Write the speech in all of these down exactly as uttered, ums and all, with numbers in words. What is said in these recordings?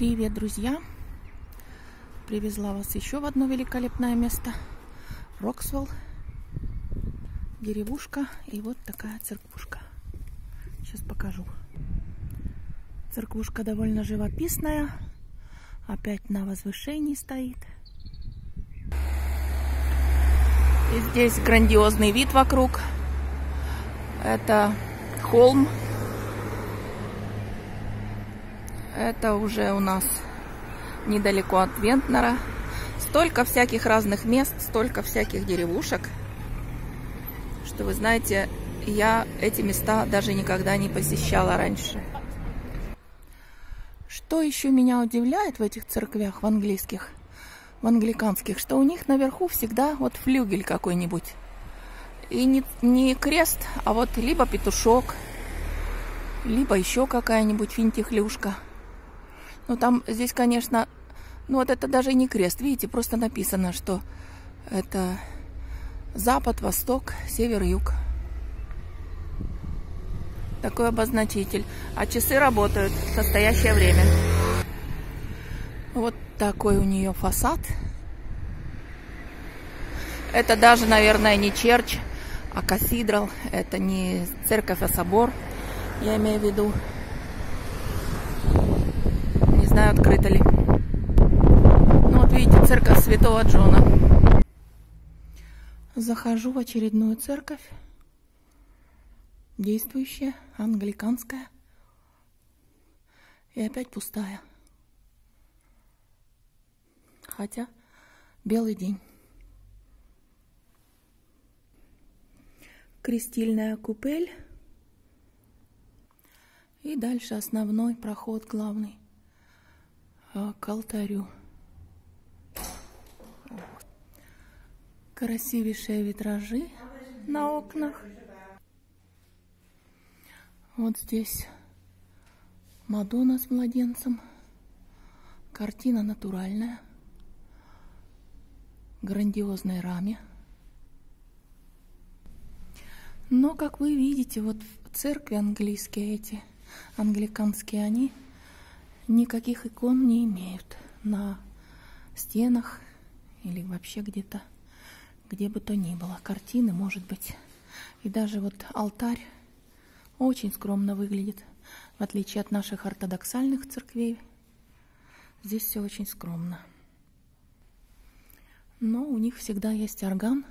Привет, друзья! Привезла вас еще в одно великолепное место. Роксвелл. Деревушка и вот такая церквушка. Сейчас покажу. Церквушка довольно живописная. Опять на возвышении стоит. И здесь грандиозный вид вокруг. Это холм. Это уже у нас недалеко от Вентнера. Столько всяких разных мест, столько всяких деревушек, что, вы знаете, я эти места даже никогда не посещала раньше. Что еще меня удивляет в этих церквях в английских, в англиканских, что у них наверху всегда вот флюгель какой-нибудь. И не, не крест, а вот либо петушок, либо еще какая-нибудь финтихлюшка. Ну, там, здесь, конечно, ну, вот это даже не крест. Видите, просто написано, что это запад, восток, север, юг. Такой обозначитель. А часы работают в настоящее время. Вот такой у нее фасад. Это даже, наверное, не черч, а кафедрал. Это не церковь, а собор. Я имею в виду. Не знаю, открыто ли. Ну вот видите, церковь Святого Джона. Захожу в очередную церковь. Действующая, англиканская. И опять пустая. Хотя белый день. Крестильная купель. И дальше основной проход, главный, к алтарю. Красивейшие витражи на окнах. Вот здесь Мадонна с младенцем. Картина натуральная. В грандиозной раме. Но, как вы видите, вот в церкви английские эти... Англиканские они никаких икон не имеют на стенах или вообще где-то, где бы то ни было. Картины, может быть. И даже вот алтарь очень скромно выглядит, в отличие от наших ортодоксальных церквей. Здесь все очень скромно. Но у них всегда есть орган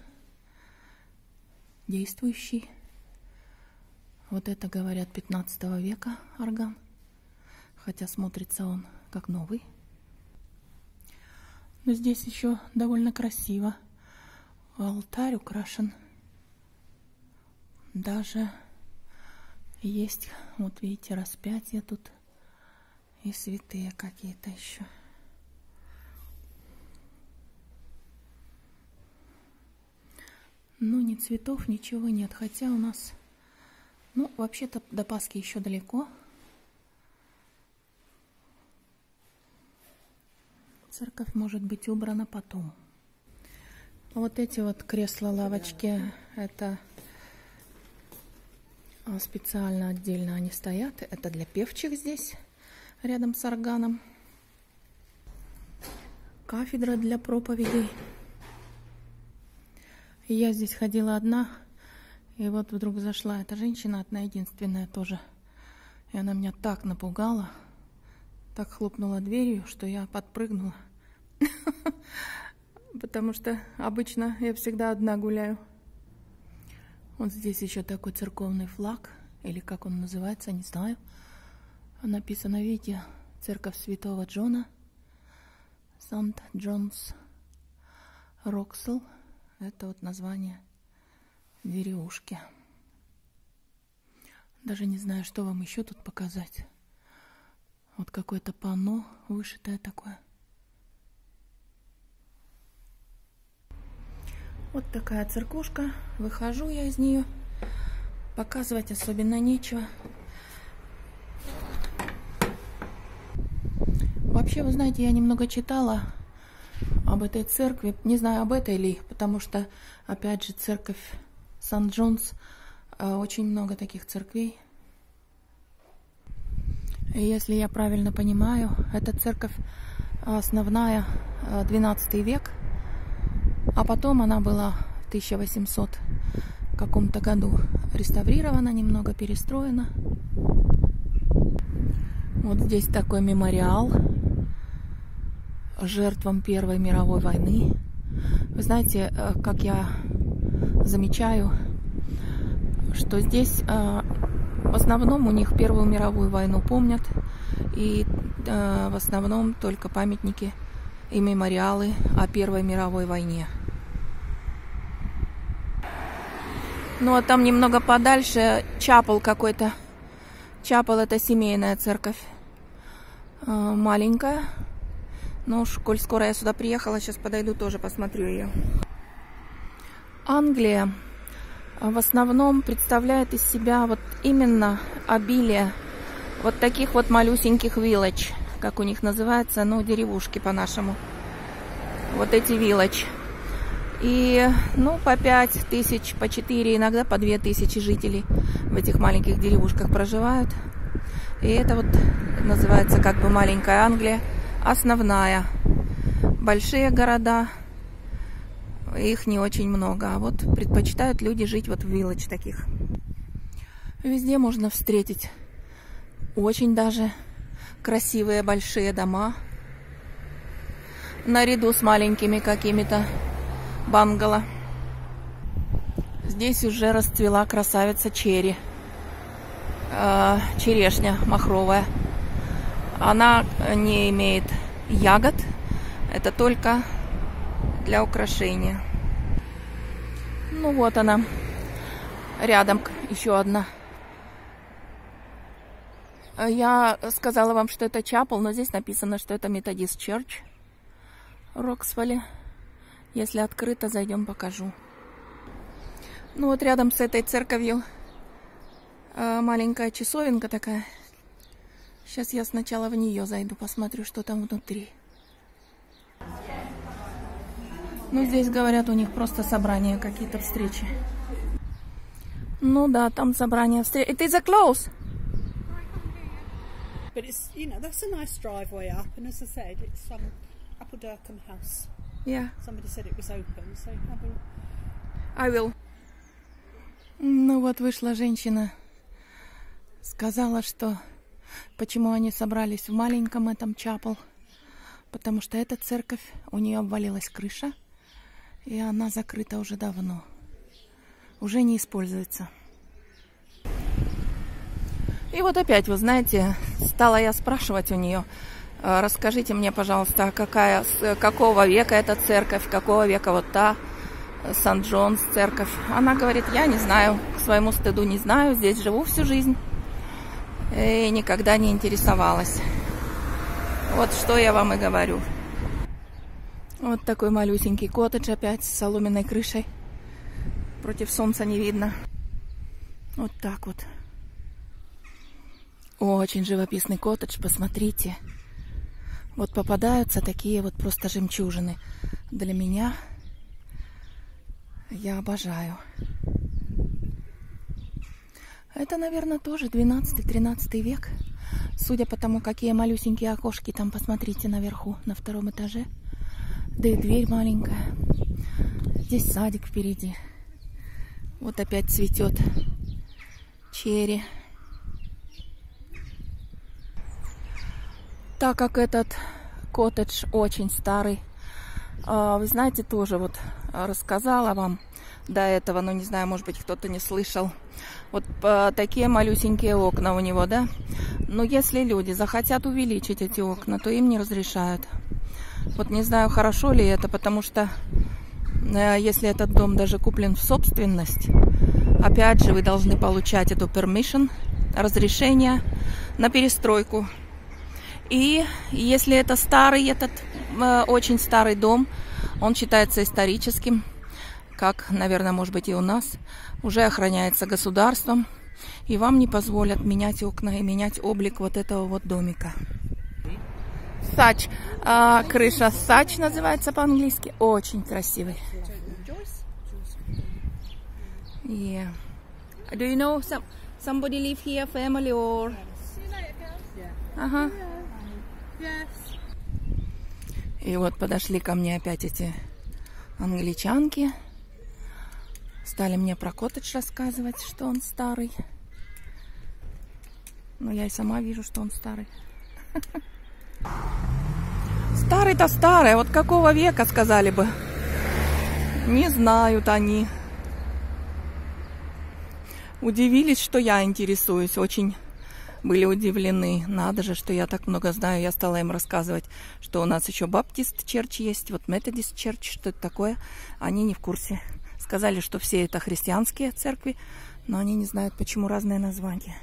действующий. Вот это, говорят, пятнадцатого века орган, хотя смотрится он как новый. Но здесь еще довольно красиво. Алтарь украшен. Даже есть, вот видите, распятие тут и святые какие-то еще. Но ни цветов, ничего нет, хотя у нас... Ну, вообще-то до Пасхи еще далеко. Церковь может быть убрана потом. Вот эти вот кресла-лавочки, это специально отдельно они стоят. Это для певчих здесь, рядом с органом. Кафедра для проповедей. Я здесь ходила одна. И вот вдруг зашла эта женщина, одна единственная тоже. И она меня так напугала, так хлопнула дверью, что я подпрыгнула. Потому что обычно я всегда одна гуляю. Вот здесь еще такой церковный флаг, или как он называется, не знаю. Написано, видите, церковь Святого Джона, Saint John's, Roxel. Это вот название деревушки. Даже не знаю, что вам еще тут показать. Вот какое-то панно вышитое такое. Вот такая церквушка. Выхожу я из нее. Показывать особенно нечего. Вообще, вы знаете, я немного читала об этой церкви. Не знаю, об этой ли, потому что, опять же, церковь Сан-Джонс, очень много таких церквей. И если я правильно понимаю, эта церковь основная двенадцатый век, а потом она была в тысяча восемьсот каком-то году реставрирована, немного перестроена. Вот здесь такой мемориал жертвам Первой мировой войны. Вы знаете, как я замечаю, что здесь в основном у них Первую мировую войну помнят, и в основном только памятники и мемориалы о Первой мировой войне. Ну а там немного подальше чапел какой-то. Чапел — это семейная церковь, маленькая. Ну, коль скоро я сюда приехала, сейчас подойду, тоже посмотрю ее. Англия в основном представляет из себя вот именно обилие вот таких вот малюсеньких вилледж, как у них называется, ну, деревушки по-нашему. Вот эти вилледж. И, ну, по пять тысяч, по четыре, иногда по две тысячи жителей в этих маленьких деревушках проживают. И это вот называется как бы маленькая Англия, основная. Большие города, их не очень много. А вот предпочитают люди жить вот в вилледж таких. Везде можно встретить очень даже красивые большие дома. Наряду с маленькими какими-то бангало. Здесь уже расцвела красавица черри, э, черешня махровая. Она не имеет ягод, это только для украшения. Ну вот она, рядом еще одна. Я сказала вам, что это чапел, но здесь написано, что это Методист Черч, Роксвали. Если открыто, зайдем, покажу. Ну вот рядом с этой церковью маленькая часовенка такая. Сейчас я сначала в нее зайду, посмотрю, что там внутри. Ну здесь, говорят, у них просто собрания какие-то, встречи. Ну да, там собрания, встречи. It is a close. But it's, you know, that's a nice driveway up, and as I said, it's some upper Durkham house. Yeah. Somebody said it was open, so I will. Ну вот вышла женщина, сказала, что почему они собрались в маленьком этом чапел, потому что эта церковь, у нее обвалилась крыша, и она закрыта уже давно, уже не используется. И вот опять, вы знаете, стала я спрашивать у нее. Расскажите мне, пожалуйста, какая, какого века эта церковь, какого века вот та Сан-Джонс церковь. Она говорит, я не знаю, к своему стыду не знаю, здесь живу всю жизнь и никогда не интересовалась. Вот что я вам и говорю. Вот такой малюсенький коттедж опять с соломенной крышей. Против солнца не видно. Вот так вот. Очень живописный коттедж, посмотрите. Вот попадаются такие вот просто жемчужины. Для меня, я обожаю. Это, наверное, тоже двенадцатый-тринадцатый век. Судя по тому, какие малюсенькие окошки там, посмотрите, наверху, на втором этаже. Да и дверь маленькая. Здесь садик впереди. Вот опять цветет черри. Так как этот коттедж очень старый, вы знаете, тоже вот рассказала вам до этого, но не знаю, может быть, кто-то не слышал. Вот такие малюсенькие окна у него, да? Но если люди захотят увеличить эти окна, то им не разрешают. Вот не знаю, хорошо ли это, потому что если этот дом даже куплен в собственность, опять же, вы должны получать эту permission, разрешение на перестройку. И если это старый, этот э, очень старый дом, он считается историческим, как, наверное, может быть и у нас, уже охраняется государством, и вам не позволят менять окна и менять облик вот этого вот домика. Сач, э, крыша сач называется по-английски, очень красивый. Yeah. Do you know some, somebody live here, family or? Ага. И вот подошли ко мне опять эти англичанки. Стали мне про коттедж рассказывать, что он старый. Ну, я и сама вижу, что он старый. Старый-то старый, вот какого века, сказали бы. Не знают они. Удивились, что я интересуюсь, очень были удивлены. Надо же, что я так много знаю. Я стала им рассказывать, что у нас еще Баптист Черч есть, вот Методист Черч, что это такое. Они не в курсе. Сказали, что все это христианские церкви, но они не знают, почему разные названия.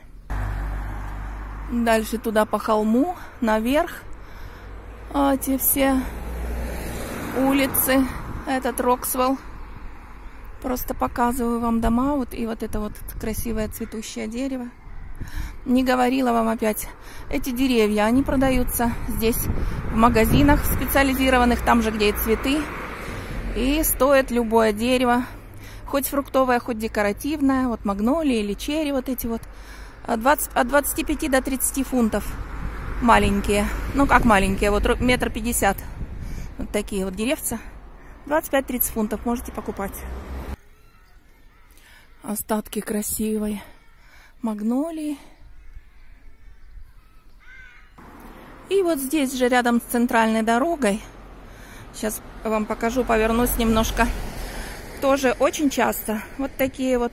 Дальше туда по холму, наверх, эти все улицы, этот Роксвелл. Просто показываю вам дома, вот и вот это вот красивое цветущее дерево. Не говорила вам опять, эти деревья, они продаются здесь в магазинах специализированных, там же, где и цветы. И стоит любое дерево, хоть фруктовое, хоть декоративное, вот магнолии или черри, вот эти вот, от двадцати, от двадцати пяти до тридцати фунтов маленькие. Ну, как маленькие, вот метр пятьдесят, вот такие вот деревца, двадцать пять тридцать фунтов можете покупать. Остатки красивой магнолии. И вот здесь же, рядом с центральной дорогой, сейчас вам покажу, повернусь немножко, тоже очень часто вот такие вот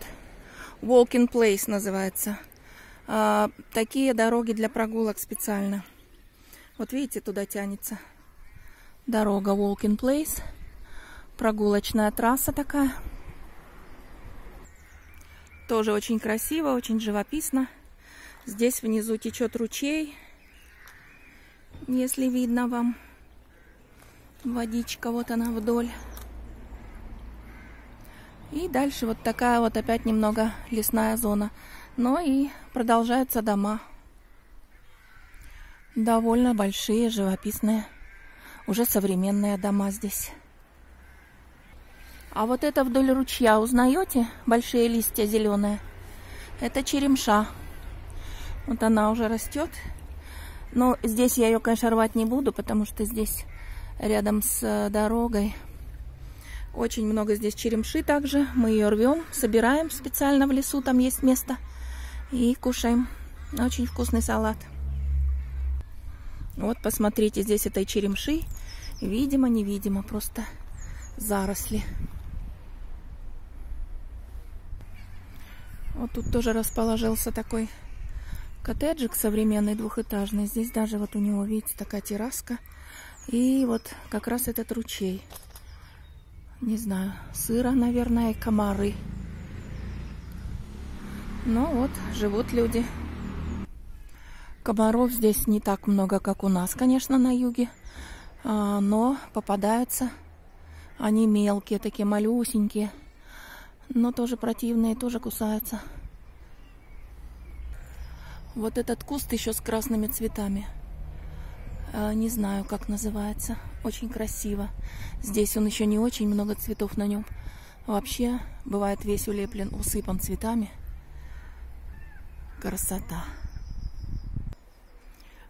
walking place называется. А, такие дороги для прогулок специально. Вот видите, туда тянется дорога walking place. Прогулочная трасса такая. Тоже очень красиво, очень живописно. Здесь внизу течет ручей. Если видно вам. Водичка, вот она вдоль. И дальше вот такая вот опять немного лесная зона. Но и продолжаются дома. Довольно большие, живописные, уже современные дома здесь. А вот это вдоль ручья, узнаете? Большие листья зеленые. Это черемша. Вот она уже растет. Но здесь я ее, конечно, рвать не буду, потому что здесь рядом с дорогой очень много здесь черемши также. Мы ее рвем, собираем специально в лесу, там есть место. И кушаем. Очень вкусный салат. Вот, посмотрите, здесь этой черемши. Видимо-невидимо, просто заросли. Вот тут тоже расположился такой коттеджик современный, двухэтажный. Здесь даже вот у него, видите, такая терраска. И вот как раз этот ручей. Не знаю, сыро, наверное, и комары. Ну вот, живут люди. Комаров здесь не так много, как у нас, конечно, на юге. Но попадаются они мелкие, такие малюсенькие. Но тоже противные, тоже кусаются. Вот этот куст еще с красными цветами. Не знаю, как называется. Очень красиво. Здесь он еще не очень много цветов на нем. Вообще, бывает весь улеплен, усыпан цветами. Красота.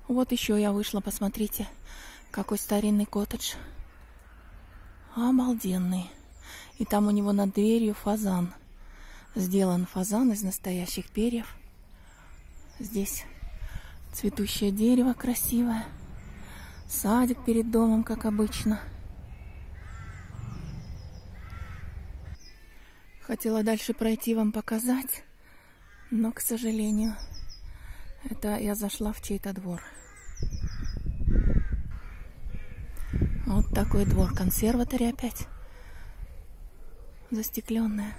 Вот еще я вышла, посмотрите, какой старинный коттедж. Обалденный. И там у него над дверью фазан. Сделан фазан из настоящих перьев. Здесь цветущее дерево красивое. Садик перед домом, как обычно. Хотела дальше пройти вам показать, но, к сожалению, это я зашла в чей-то двор. Вот такой двор консерватория опять. Застекленная.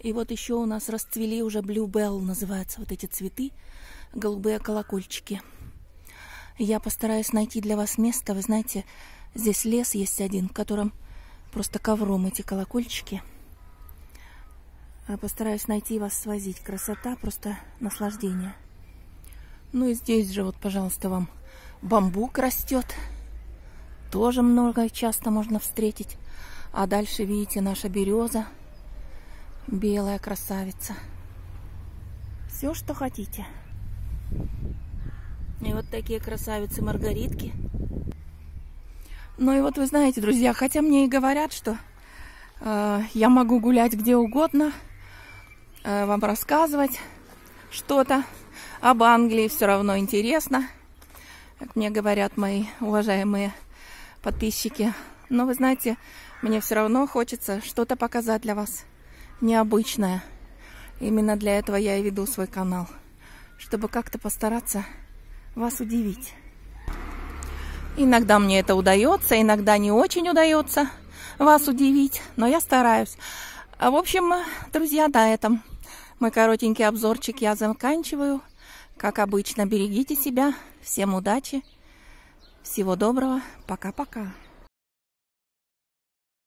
И вот еще у нас расцвели уже блюбелл, называются вот эти цветы, голубые колокольчики. Я постараюсь найти для вас место. Вы знаете, здесь лес есть один, в котором просто ковром эти колокольчики. Постараюсь найти вас свозить. Красота, просто наслаждение. Ну и здесь же, вот, пожалуйста, вам бамбук растет. Тоже много и часто можно встретить. А дальше, видите, наша береза. Белая красавица. Все, что хотите. И вот такие красавицы маргаритки. Ну и вот вы знаете, друзья, хотя мне и говорят, что э, я могу гулять где угодно, э, вам рассказывать что-то об Англии, все равно интересно, как мне говорят мои уважаемые подписчики. Но вы знаете, мне все равно хочется что-то показать для вас необычное. Именно для этого я и веду свой канал, чтобы как-то постараться вас удивить. Иногда мне это удается, иногда не очень удается вас удивить, но я стараюсь. В общем, друзья, на этом мой коротенький обзорчик я заканчиваю. Как обычно, берегите себя, всем удачи, всего доброго, пока-пока.